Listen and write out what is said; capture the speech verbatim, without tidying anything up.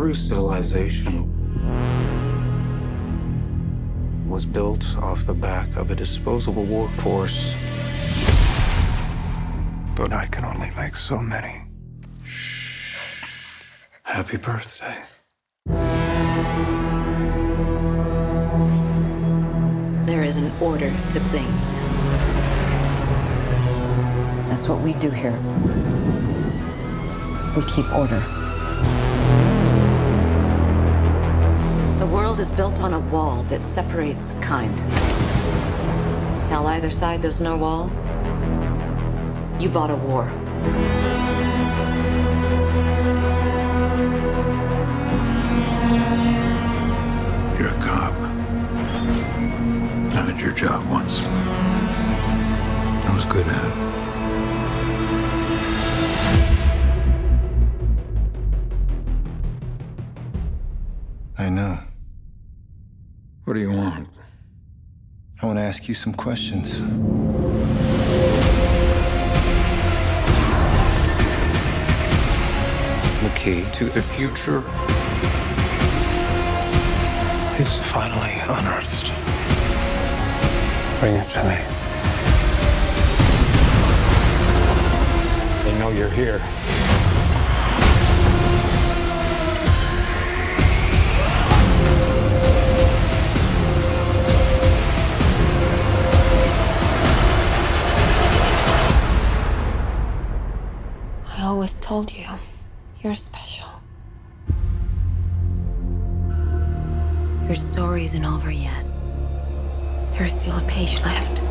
Hebrew civilization was built off the back of a disposable workforce. But I can only make so many. Shh. Happy birthday. There is an order to things. That's what we do here. We keep order. The world is built on a wall that separates kind. Tell either side there's no wall, you bought a war. You're a cop. I did your job once. I was good at it. I know. What do you want? I want to ask you some questions. The key to the future is finally unearthed. Bring it to me. They know you're here. I always told you. You're special. Your story isn't over yet. There is still a page left.